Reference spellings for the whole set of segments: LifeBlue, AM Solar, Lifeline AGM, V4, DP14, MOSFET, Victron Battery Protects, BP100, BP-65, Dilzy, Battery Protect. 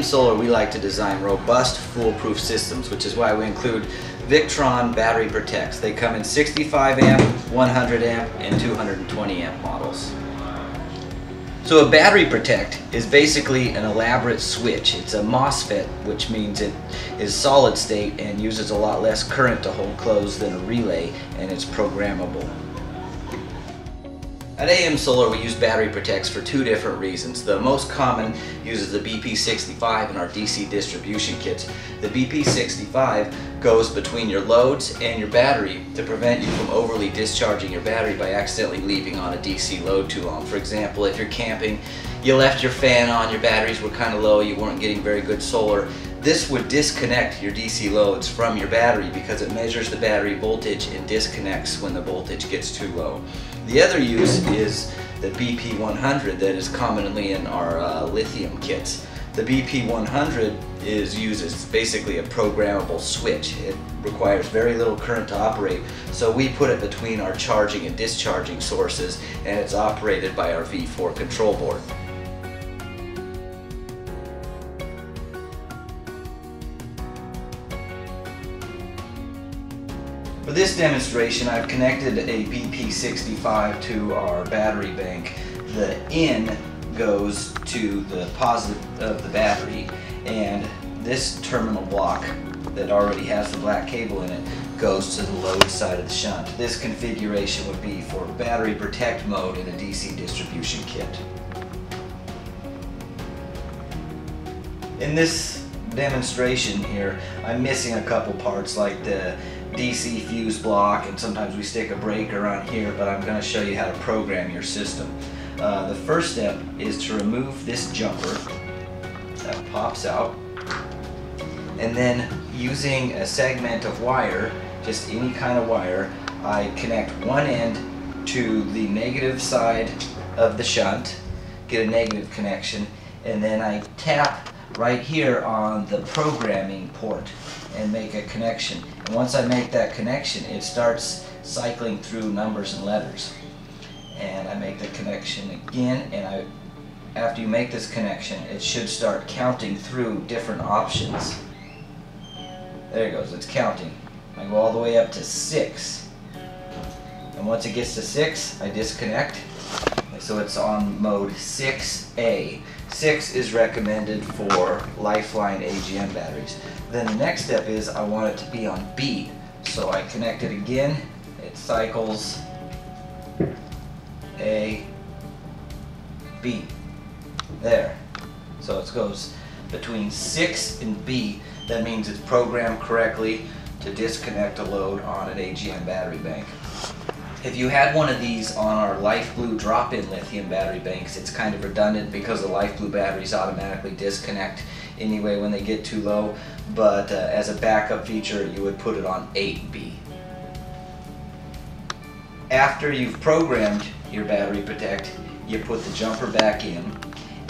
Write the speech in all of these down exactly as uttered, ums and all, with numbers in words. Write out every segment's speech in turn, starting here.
A M Solar, we like to design robust, foolproof systems, which is why we include Victron Battery Protects. They come in sixty-five amp, one hundred amp, and two hundred twenty amp models. So a battery protect is basically an elaborate switch. It's a MOSFET, which means it is solid state and uses a lot less current to hold closed than a relay, and it's programmable. At A M Solar, we use battery protects for two different reasons. The most common uses the B P sixty-five in our D C distribution kits. The B P sixty-five goes between your loads and your battery to prevent you from overly discharging your battery by accidentally leaving on a D C load too long. For example, if you're camping, you left your fan on, your batteries were kind of low, you weren't getting very good solar, this would disconnect your D C loads from your battery because it measures the battery voltage and disconnects when the voltage gets too low. The other use is the B P one hundred that is commonly in our uh, lithium kits. The B P one hundred is used as basically a programmable switch. It requires very little current to operate, so we put it between our charging and discharging sources, and it's operated by our V four control board. For this demonstration, I've connected a B P sixty-five to our battery bank. The N goes to the positive of the battery, and this terminal block that already has the black cable in it goes to the load side of the shunt. This configuration would be for battery protect mode in a D C distribution kit. In this demonstration here, I'm missing a couple parts like the D C fuse block, and sometimes we stick a breaker on here, but I'm going to show you how to program your system. Uh, the first step is to remove this jumper that pops out, and then using a segment of wire, just any kind of wire, I connect one end to the negative side of the shunt, get a negative connection, and then I tap right here on the programming port and make a connection. And once I make that connection, it starts cycling through numbers and letters. And I make the connection again, and I, after you make this connection, it should start counting through different options. There it goes, it's counting. I go all the way up to six. And once it gets to six, I disconnect. So it's on mode six A. six is recommended for Lifeline A G M batteries. Then the next step is I want it to be on B. So I connect it again, it cycles A, B. There. So it goes between six and B. That means it's programmed correctly to disconnect a load on an A G M battery bank. If you had one of these on our LifeBlue drop-in lithium battery banks, it's kind of redundant because the LifeBlue batteries automatically disconnect anyway when they get too low, but uh, as a backup feature, you would put it on eight B. After you've programmed your battery protect, you put the jumper back in,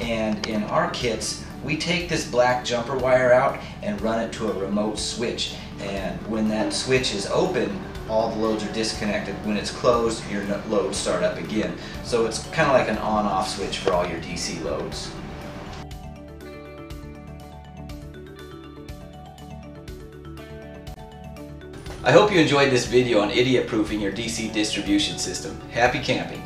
and in our kits, we take this black jumper wire out and run it to a remote switch, and when that switch is open, all the loads are disconnected. When it's closed, your loads start up again. So it's kind of like an on-off switch for all your D C loads. I hope you enjoyed this video on idiot-proofing your D C distribution system. Happy camping!